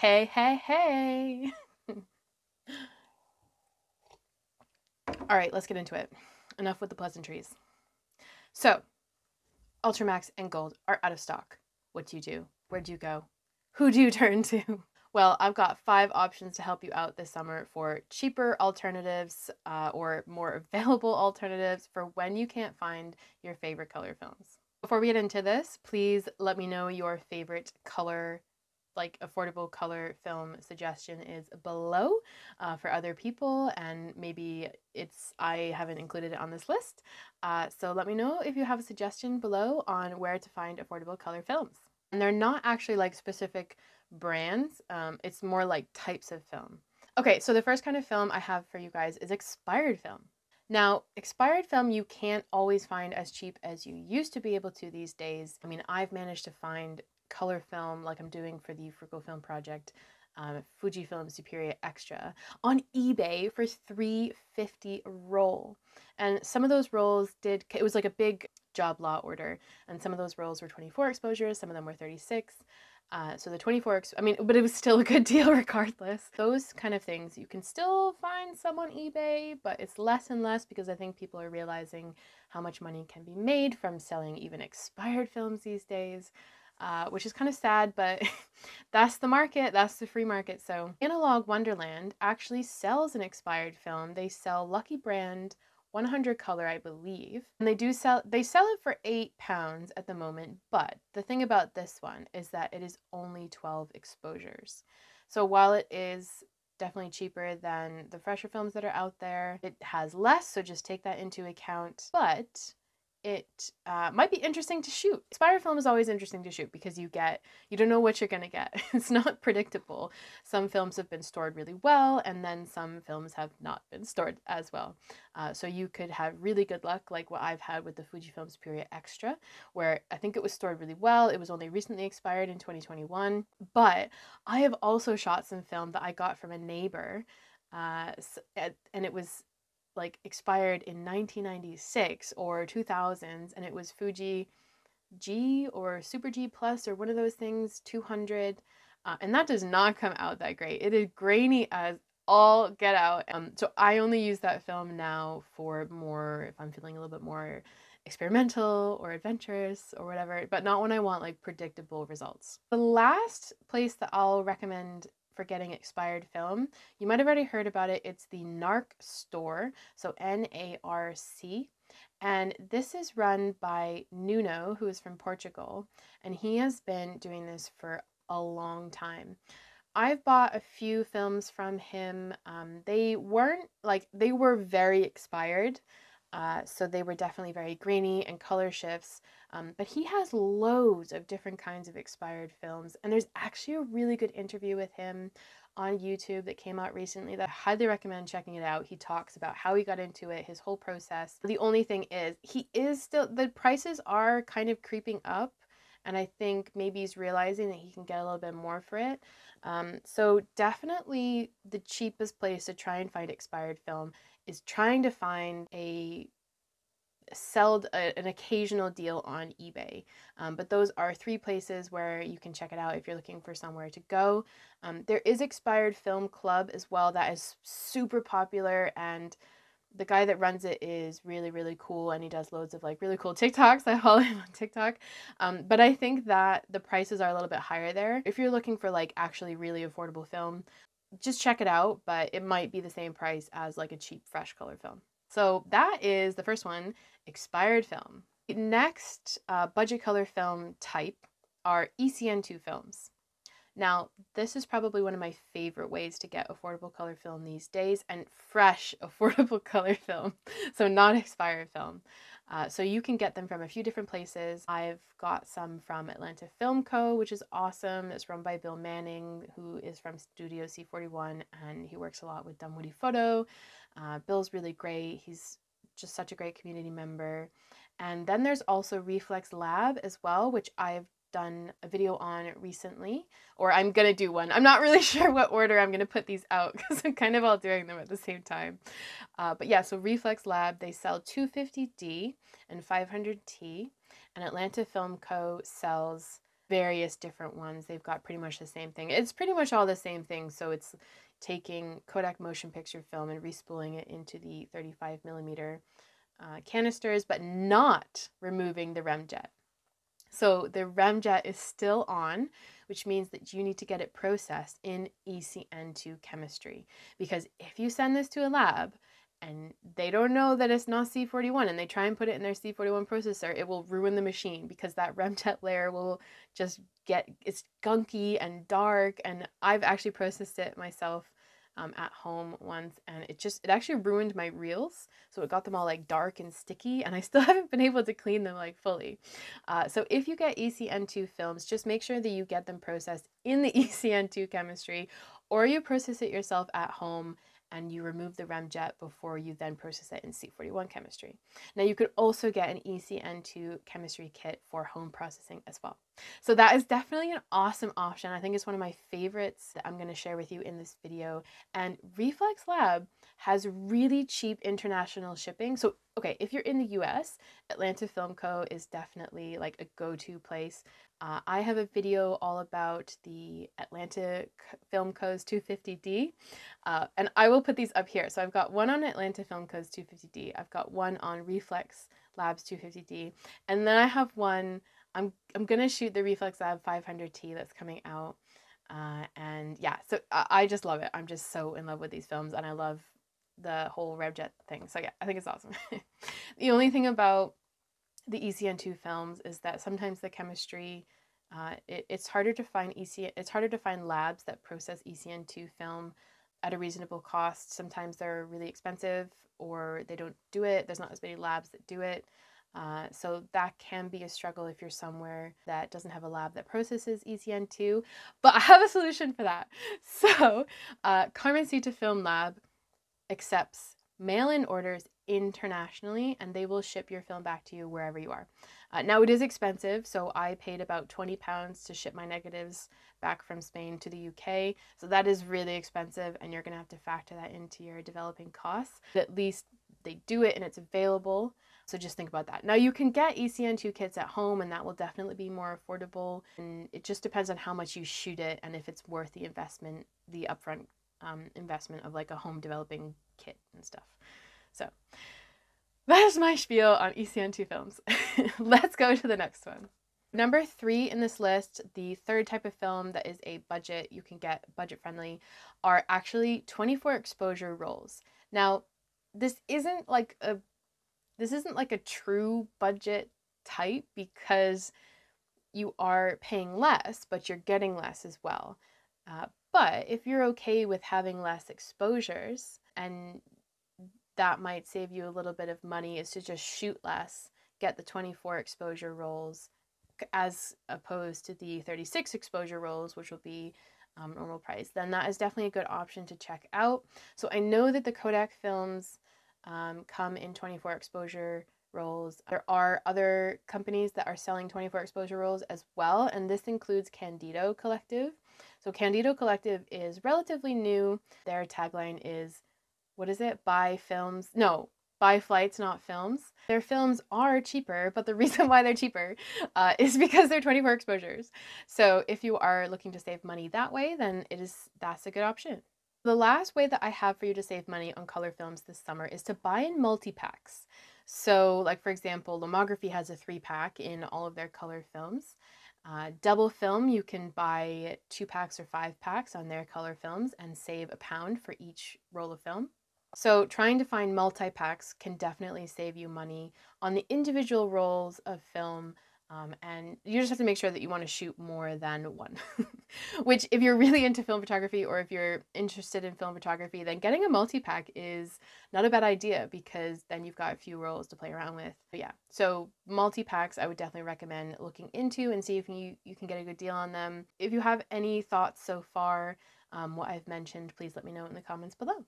Hey, hey, hey. All right, let's get into it. Enough with the pleasantries. So, Ultramax and Gold are out of stock. What do you do? Where do you go? Who do you turn to? Well, I've got 5 options to help you out this summer for cheaper alternatives or more available alternatives for when you can't find your favorite color films. Before we get into this, please let me know your favorite color, like affordable color film suggestion is below for other people, and maybe I haven't included it on this list. So let me know if you have a suggestion below on where to find affordable color films. And they're not actually like specific brands, it's more like types of film. Okay, so the first kind of film I have for you guys is expired film. Now, expired film you can't always find as cheap as you used to be able to these days. I mean, I've managed to find color film like I'm doing for the Frugal Film Project, Fujifilm Superior Extra on eBay for $3.50 a roll. And some of those rolls it was like a big job lot order, and some of those rolls were 24 exposures, some of them were 36. So the 24, I mean, but it was still a good deal regardless. Those kind of things, you can still find some on eBay, but it's less and less because I think people are realizing how much money can be made from selling even expired films these days, which is kind of sad, but that's the market, that's the free market. So Analog Wonderland actually sells an expired film. They sell Lucky Brand 100 color, I believe, and they sell it for £8 at the moment, but the thing about this one is that it is only 12 exposures. So while it is definitely cheaper than the fresher films that are out there, it has less, so just take that into account, but it might be interesting to shoot. Expired film is always interesting to shoot because you don't know what you're gonna get. It's not predictable. Some films have been stored really well, and then some films have not been stored as well. So you could have really good luck, like what I've had with the Fujifilm Superior Extra, where I think it was stored really well. It was only recently expired in 2021, but I have also shot some film that I got from a neighbor, and it was like expired in 1996 or 2000s, and it was Fuji G or Super G Plus or one of those things, 200, and that does not come out that great. It is grainy as all get out. So I only use that film now for more if I'm feeling a little bit more experimental or adventurous or whatever, but not when I want like predictable results. The last place that I'll recommend for getting expired film, you might have already heard about it, it's the NARC store, so NARC, and this is run by Nuno, who is from Portugal, and he has been doing this for a long time. I've bought a few films from him. They were very expired, so they were definitely very grainy and color shifts, but he has loads of different kinds of expired films, and there's actually a really good interview with him on YouTube that came out recently that I highly recommend checking it out. He talks about how he got into it, his whole process. The only thing is, the prices are kind of creeping up, and I think maybe he's realizing that he can get a little bit more for it. So definitely the cheapest place to try and find expired film is trying to find an occasional deal on eBay. But those are 3 places where you can check it out if you're looking for somewhere to go. There is Expired Film Club as well that is super popular, and the guy that runs it is really, really cool, and he does loads of like really cool TikToks. I follow him on TikTok. But I think that the prices are a little bit higher there. If you're looking for like actually really affordable film, just check it out, but it might be the same price as like a cheap fresh color film. So that is the first one, expired film. The next budget color film type are ECN-2 films. Now, this is probably one of my favorite ways to get affordable color film these days, and fresh affordable color film, so not expired film. So you can get them from a few different places. I've got some from Atlanta Film Co, which is awesome. It's run by Bill Manning, who is from Studio C41, and he works a lot with Dunwoody Photo. Bill's really great. He's just such a great community member. And then there's also Reflex Lab as well, which I've done a video on recently, or I'm gonna do one. I'm not really sure what order I'm gonna put these out because I'm kind of all doing them at the same time. But yeah, so Reflex Lab, they sell 250D and 500T, and Atlanta Film Co sells various different ones. They've got pretty much the same thing. It's pretty much all the same thing. So it's taking Kodak motion picture film and respooling it into the 35mm canisters, but not removing the REMJET. So the REMJET is still on, which means that you need to get it processed in ECN2 chemistry, because if you send this to a lab and they don't know that it's not C41 and they try and put it in their C41 processor, it will ruin the machine, because that REMJET layer will just get, it's gunky and dark, and I've actually processed it myself at home once, and it actually ruined my reels. So it got them all like dark and sticky, and I still haven't been able to clean them like fully. So if you get ECN2 films, just make sure that you get them processed in the ECN2 chemistry, or you process it yourself at home and you remove the REMJET before you then process it in C41 chemistry. Now you could also get an ECN2 chemistry kit for home processing as well. So that is definitely an awesome option. I think it's one of my favorites that I'm gonna share with you in this video. And Reflex Lab has really cheap international shipping. So, okay, if you're in the US, Atlanta Film Co. is definitely like a go-to place. I have a video all about the Atlanta Film Co's 250D, and I will put these up here. So I've got one on Atlanta Film Co's 250D, I've got one on Reflex Lab's 250D, and then I have one, I'm gonna shoot the Reflex Lab 500T that's coming out, and yeah, so I just love it. I'm just so in love with these films, and I love the whole REMJET thing. So yeah, I think it's awesome. The only thing about the ECN2 films is that sometimes the chemistry, it's harder to find labs that process ECN2 film at a reasonable cost. Sometimes they're really expensive, or they don't do it. There's not as many labs that do it. So that can be a struggle if you're somewhere that doesn't have a lab that processes ECN2, but I have a solution for that. So Carmencita Film Lab accepts mail-in orders internationally, and they will ship your film back to you wherever you are. Now it is expensive, so I paid about £20 to ship my negatives back from Spain to the UK, so that is really expensive, and you're gonna have to factor that into your developing costs. But at least they do it and it's available, so just think about that. Now you can get ECN2 kits at home, and that will definitely be more affordable, and it just depends on how much you shoot it and if it's worth the investment, the upfront investment of like a home developing kit and stuff. So that is my spiel on ECN2 films. Let's go to the next one. Number three in this list, the third type of film that is a budget, you can get budget friendly, are actually 24 exposure rolls. Now, this isn't like a true budget type, because you are paying less, but you're getting less as well. But if you're okay with having less exposures, and that might save you a little bit of money, is to just shoot less, get the 24 exposure rolls as opposed to the 36 exposure rolls, which will be normal price, then that is definitely a good option to check out. So I know that the Kodak films come in 24 exposure rolls. There are other companies that are selling 24 exposure rolls as well, and this includes Candido Collective. So Candido Collective is relatively new. Their tagline is, what is it? Buy films. No, buy flights, not films. Their films are cheaper, but the reason why they're cheaper is because they're 24 exposures. So if you are looking to save money that way, then that's a good option. The last way that I have for you to save money on color films this summer is to buy in multi-packs. So like, for example, Lomography has a 3-pack in all of their color films. Double film, you can buy 2 packs or 5 packs on their color films and save £1 for each roll of film. So trying to find multi-packs can definitely save you money on the individual rolls of film, and you just have to make sure that you want to shoot more than one. Which, if you're really into film photography, or if you're interested in film photography, then getting a multi-pack is not a bad idea, because then you've got a few rolls to play around with. But yeah, so multi-packs I would definitely recommend looking into and see if you can get a good deal on them. If you have any thoughts so far, what I've mentioned, please let me know in the comments below.